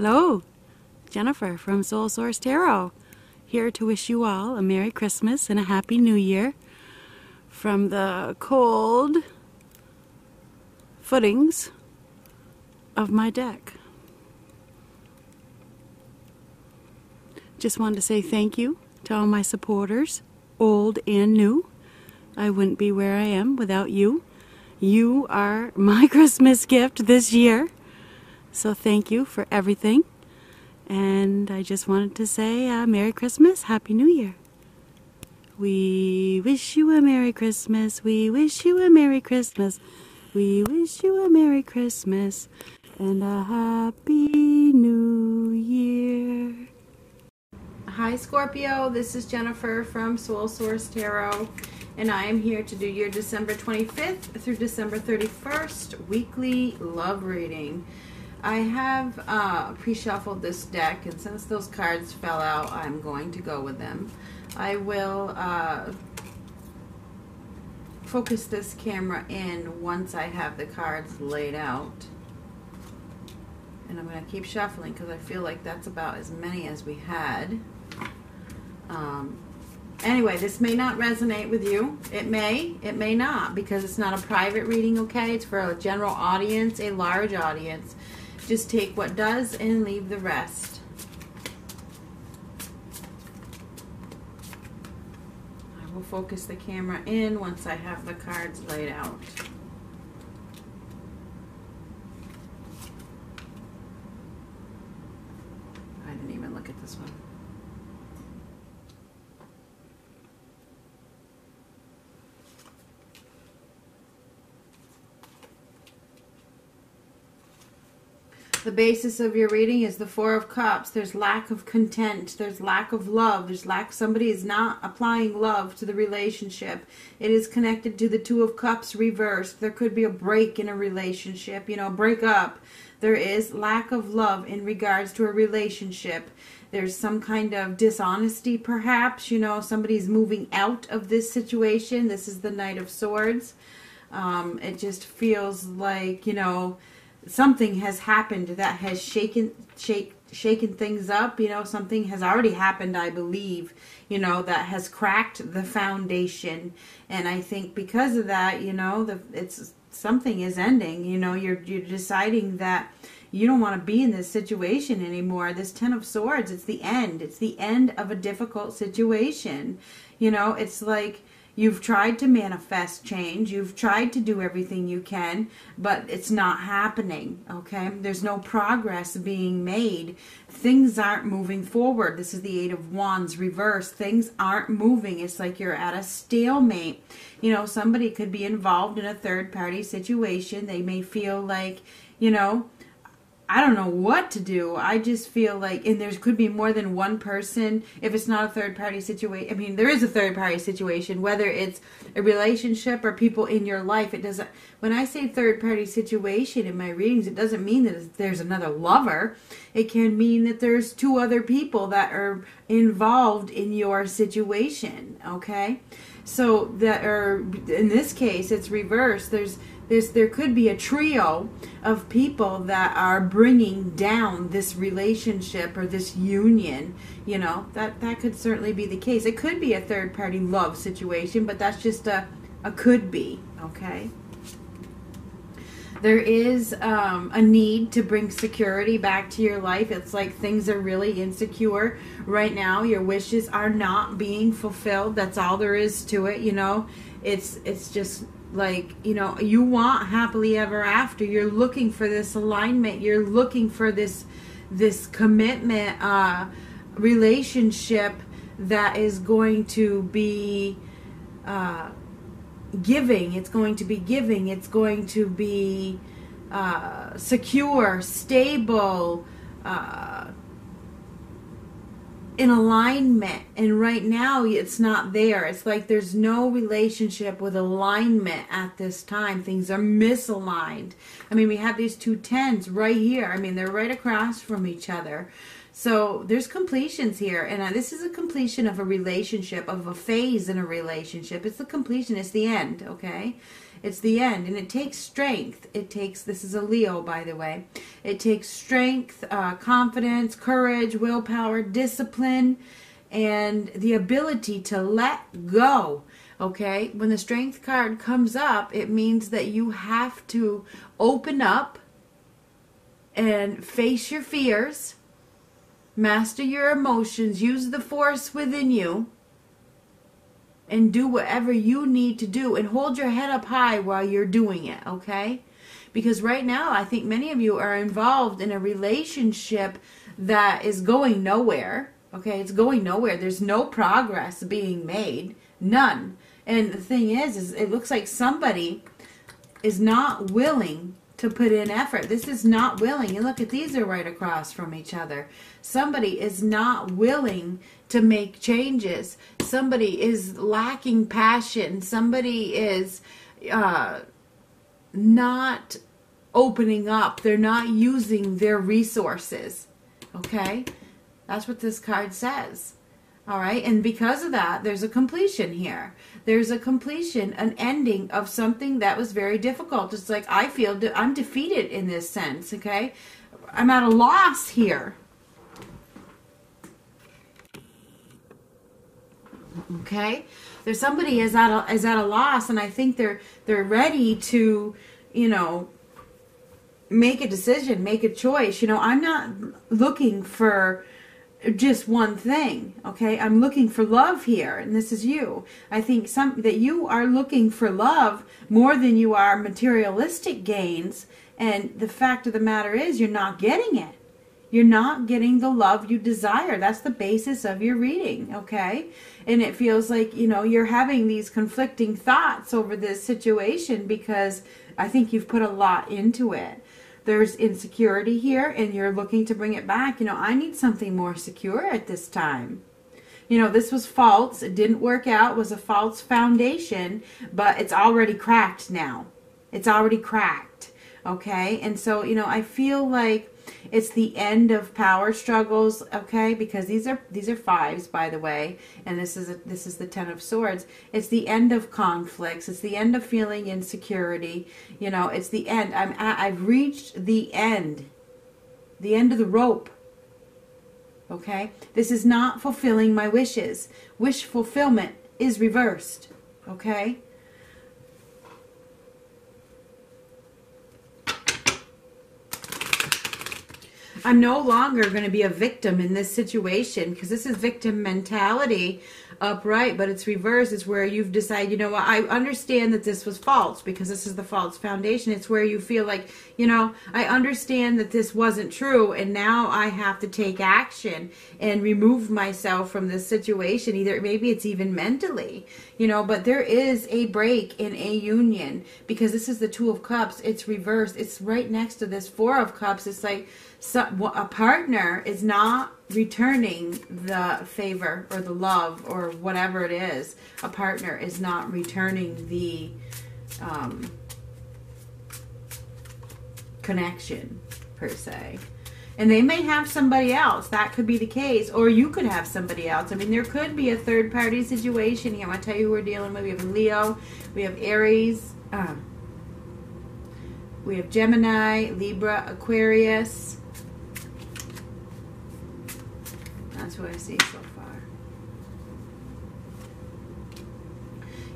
Hello, Jennifer from Soul Source Tarot, here to wish you all a Merry Christmas and a Happy New Year from the cold footings of my deck. Just wanted to say thank you to all my supporters, old and new. I wouldn't be where I am without you. You are my Christmas gift this year. So thank you for everything. And I just wanted to say Merry Christmas, Happy New Year. We wish you a Merry Christmas. We wish you a Merry Christmas. We wish you a Merry Christmas and a Happy New Year. Hi Scorpio, this is Jennifer from Soul Source Tarot. And I am here to do your December 25th through December 31st weekly love reading. I have pre-shuffled this deck, and since those cards fell out, I'm going to go with them. I will focus this camera in once I have the cards laid out. And I'm going to keep shuffling because I feel like that's about as many as we had. Anyway, this may not resonate with you. It may not, because it's not a private reading, okay? It's for a general audience, a large audience. Just take what does and leave the rest. I will focus the camera in once I have the cards laid out. I didn't even look at this one. The basis of your reading is the Four of Cups. There's lack of content. There's lack of love. There's lack. Somebody is not applying love to the relationship. It is connected to the Two of Cups reversed. There could be a break in a relationship, you know, break up. There is lack of love in regards to a relationship. There's some kind of dishonesty, perhaps. You know, somebody's moving out of this situation. This is the Knight of Swords. It just feels like, you know, something has happened that has shaken things up. You know, something has already happened, I believe, you know, that has cracked the foundation. And I think because of that, you know, it's something is ending. You know, you're deciding that you don't want to be in this situation anymore. This Ten of Swords, it's the end. It's the end of a difficult situation. You know, it's like, you've tried to manifest change. You've tried to do everything you can, but it's not happening, okay? There's no progress being made. Things aren't moving forward. This is the Eight of Wands reversed. Things aren't moving. It's like you're at a stalemate. You know, somebody could be involved in a third-party situation. They may feel like, you know, I don't know what to do. I just feel like, and there could be more than one person. If it's not a third-party situation, I mean, there is a third-party situation, whether it's a relationship or people in your life. It doesn't, when I say third-party situation in my readings, it doesn't mean that there's another lover. It can mean that there's two other people that are involved in your situation, okay? So that, or in this case, it's reversed. There could be a trio of people that are bringing down this relationship or this union. You know, that could certainly be the case. It could be a third-party love situation, but that's just a could be, okay? There is a need to bring security back to your life. It's like things are really insecure right now. Your wishes are not being fulfilled. That's all there is to it, you know. It's just like, you know, you want happily ever after. You're looking for this alignment. You're looking for this commitment relationship that is going to be giving. It's going to be giving. It's going to be secure, stable, in alignment. And right now it's not there. It's like there's no relationship with alignment at this time. Things are misaligned. I mean, we have these two tens right here. I mean, they're right across from each other. So there's completions here, and this is a completion of a relationship, of a phase in a relationship. It's the completion, it's the end, okay? It's the end, and it takes strength. It takes, this is a Leo, by the way. It takes strength, confidence, courage, willpower, discipline, and the ability to let go. Okay, when the strength card comes up, it means that you have to open up and face your fears, master your emotions, use the force within you, and do whatever you need to do, and hold your head up high while you're doing it, okay? Because right now, I think many of you are involved in a relationship that is going nowhere, okay? It's going nowhere. There's no progress being made, none. And the thing is it looks like somebody is not willing to put in effort. This is not willing. And look at these are right across from each other. Somebody is not willing to make changes. Somebody is lacking passion. Somebody is not opening up. They're not using their resources. Okay? That's what this card says. All right, and because of that, there's a completion here. There's a completion, an ending of something that was very difficult. It's like I feel I'm defeated in this sense, okay? I'm at a loss here. Okay? There's somebody is at a loss, and I think they're ready to, you know, make a decision, make a choice. You know, I'm not looking for just one thing, okay? I'm looking for love here, and this is you. I think that you are looking for love more than you are materialistic gains, and the fact of the matter is you're not getting it. You're not getting the love you desire. That's the basis of your reading, okay? And it feels like, you know, you're having these conflicting thoughts over this situation because I think you've put a lot into it. There's insecurity here, and you're looking to bring it back. You know, I need something more secure at this time. You know, this was false. It didn't work out. It was a false foundation, but it's already cracked now. It's already cracked, okay? And so, you know, I feel like it's the end of power struggles, okay? Because these are fives, by the way, and this is the Ten of Swords. It's the end of conflicts. It's the end of feeling insecurity. You know, it's the end. I've reached the end of the rope. Okay, this is not fulfilling my wishes. Wish fulfillment is reversed. Okay. I'm no longer going to be a victim in this situation, because this is victim mentality upright, but it's reversed. It's where you've decided, you know what, I understand that this was false because this is the false foundation. It's where you feel like, you know, I understand that this wasn't true, and now I have to take action and remove myself from this situation. Either maybe it's even mentally, you know, but there is a break in a union, because this is the Two of Cups. It's reversed. It's right next to this Four of Cups. It's like a partner is not returning the favor or the love or whatever it is. A partner is not returning the connection, per se. And they may have somebody else. That could be the case. Or you could have somebody else. I mean, there could be a third-party situation here. I want to tell you who we're dealing with. We have Leo. We have Aries. We have Gemini, Libra, Aquarius. That's what I see so far.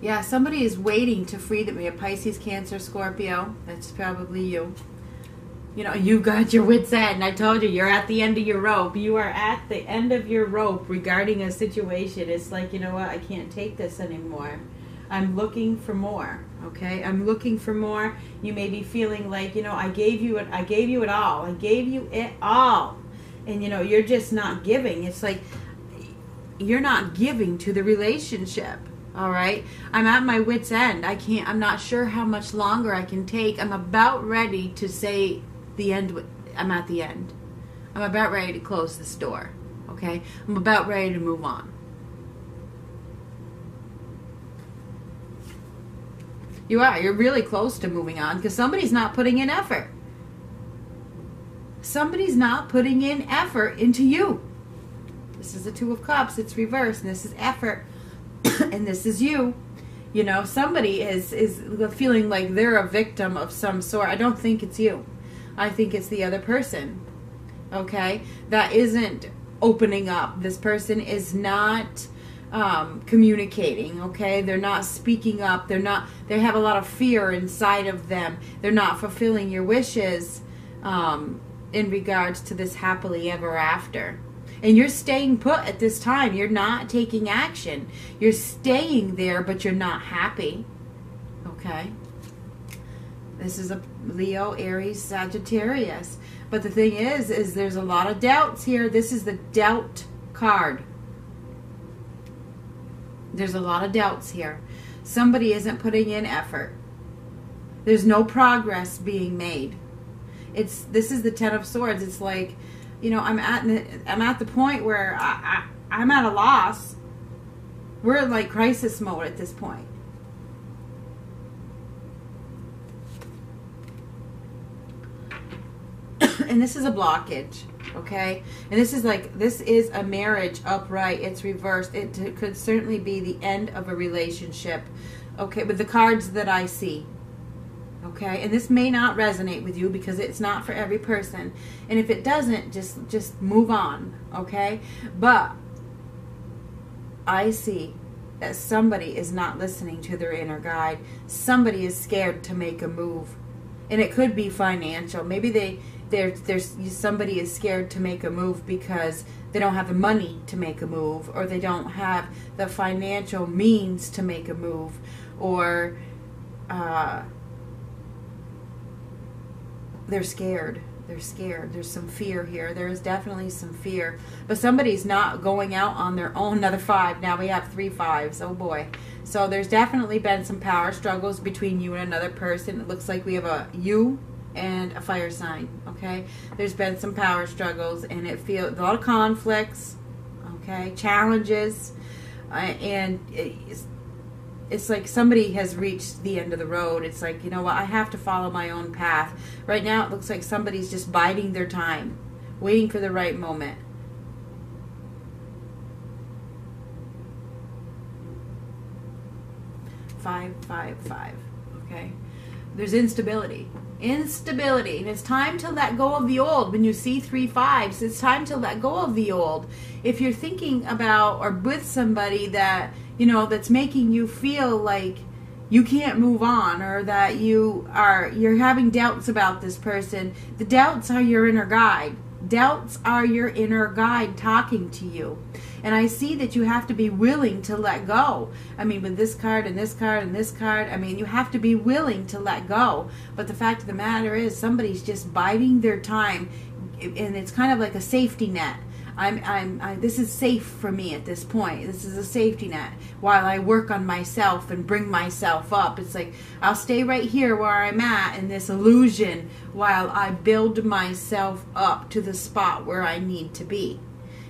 Yeah, somebody is waiting to free them. We have Pisces, Cancer, Scorpio. That's probably you. You know, you've got your wits' end. I told you, you're at the end of your rope. You are at the end of your rope regarding a situation. It's like, you know what, I can't take this anymore. I'm looking for more, okay? I'm looking for more. You may be feeling like, you know, I gave you it all. I gave you it all. And, you know, you're just not giving. It's like you're not giving to the relationship, all right? I'm at my wit's end. I'm not sure how much longer I can take. I'm about ready to say the end. I'm at the end. I'm about ready to close this door, okay? I'm about ready to move on. You are. You're really close to moving on, because somebody's not putting in effort. Somebody's not putting in effort into you. This is the Two of Cups. It's reversed. And this is effort. And this is you. You know, somebody is feeling like they're a victim of some sort. I don't think it's you. I think it's the other person, okay? That isn't opening up. This person is not communicating, okay? They're not speaking up. They're not, they have a lot of fear inside of them. They're not fulfilling your wishes in regards to this happily ever after. And you're staying put at this time. You're not taking action. You're staying there, but you're not happy. Okay? This is a Leo, Aries, Sagittarius. But the thing is there's a lot of doubts here. This is the doubt card. There's a lot of doubts here. Somebody isn't putting in effort. There's no progress being made. It's, this is the Ten of Swords. It's like, you know, I'm at the point where I'm at a loss. We're in like crisis mode at this point. And this is a blockage, okay? And this is like, this is a marriage upright. It's reversed. It could certainly be the end of a relationship, okay? With the cards that I see. Okay, and this may not resonate with you because it's not for every person. And if it doesn't, just move on, okay? But I see that somebody is not listening to their inner guide. Somebody is scared to make a move. And it could be financial. Maybe somebody is scared to make a move because they don't have the money to make a move, or they don't have the financial means to make a move, or they're scared. They're scared. There's some fear here. There is definitely some fear. But somebody's not going out on their own. Another five. Now we have 3 5s. Oh, boy. So there's definitely been some power struggles between you and another person. It looks like we have a you and a fire sign, okay? There's been some power struggles, and it feels a lot of conflicts, okay, challenges, and it's like somebody has reached the end of the road. It's like, you know what, I have to follow my own path. Right now it looks like somebody's just biding their time, waiting for the right moment. Five, five, five, okay? There's instability. Instability. And it's time to let go of the old. When you see 3 5s, it's time to let go of the old. If you're thinking about or with somebody that, you know, that's making you feel like you can't move on, or that you're having doubts about this person, the doubts are your inner guide. Doubts are your inner guide talking to you. And I see that you have to be willing to let go. I mean, with this card and this card and this card, I mean, you have to be willing to let go. But the fact of the matter is somebody's just biding their time, and it's kind of like a safety net. This is safe for me at this point. This is a safety net while I work on myself and bring myself up. It's like, I'll stay right here where I'm at in this illusion while I build myself up to the spot where I need to be.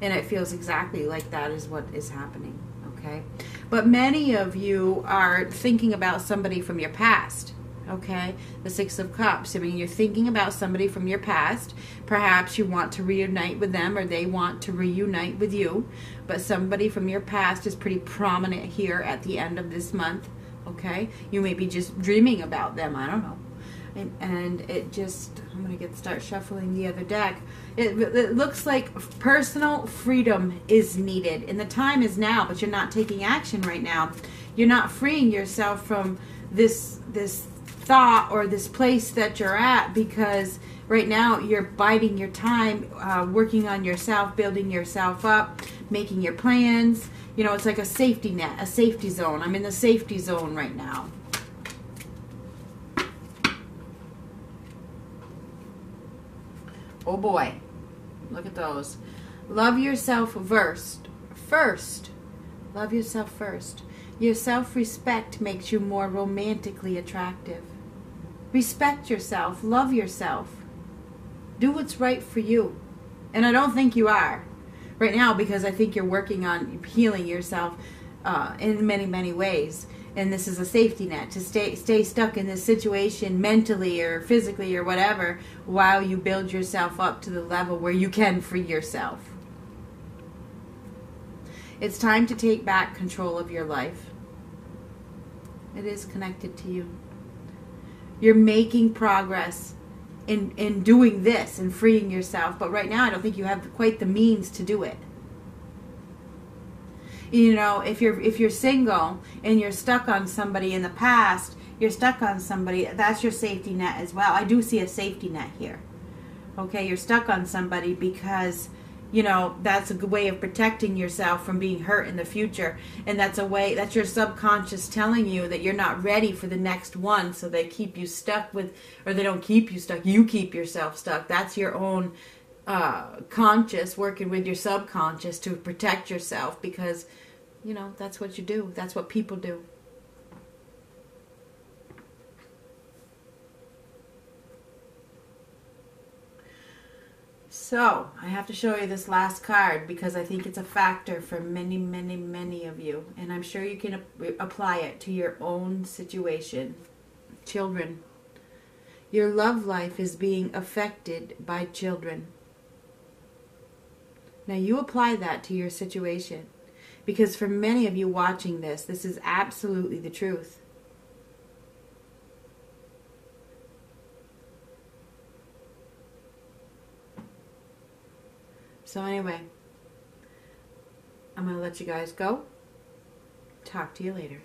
And it feels exactly like that is what is happening, okay? But many of you are thinking about somebody from your past. Okay, the Six of Cups. I mean, you're thinking about somebody from your past. Perhaps you want to reunite with them, or they want to reunite with you. But somebody from your past is pretty prominent here at the end of this month. Okay, you may be just dreaming about them. I don't know. And it just, I'm going to start shuffling the other deck. It looks like personal freedom is needed. And the time is now, but you're not taking action right now. You're not freeing yourself from this thought or this place that you're at, because right now you're biding your time, working on yourself, building yourself up, making your plans. You know, it's like a safety net, a safety zone. I'm in the safety zone right now. Oh boy, look at those. Love yourself first. Love yourself first. Your self-respect makes you more romantically attractive. Respect yourself. Love yourself. Do what's right for you. And I don't think you are right now, because I think you're working on healing yourself in many, many ways. And this is a safety net to stay stuck in this situation mentally or physically or whatever, while you build yourself up to the level where you can free yourself. It's time to take back control of your life. It is connected to you. You're making progress in doing this and freeing yourself. But right now, I don't think you have quite the means to do it. You know, if you're single and you're stuck on somebody in the past, you're stuck on somebody, that's your safety net as well. I do see a safety net here. Okay, you're stuck on somebody because, you know, that's a good way of protecting yourself from being hurt in the future. And that's a way, that's your subconscious telling you that you're not ready for the next one. So they keep you stuck with, or they don't keep you stuck, you keep yourself stuck. That's your own conscious working with your subconscious to protect yourself because, you know, that's what you do. That's what people do. So, I have to show you this last card because I think it's a factor for many, many, many of you. And I'm sure you can apply it to your own situation. Children. Your love life is being affected by children. Now, you apply that to your situation. Because for many of you watching this, this is absolutely the truth. So anyway, I'm going to let you guys go. Talk to you later.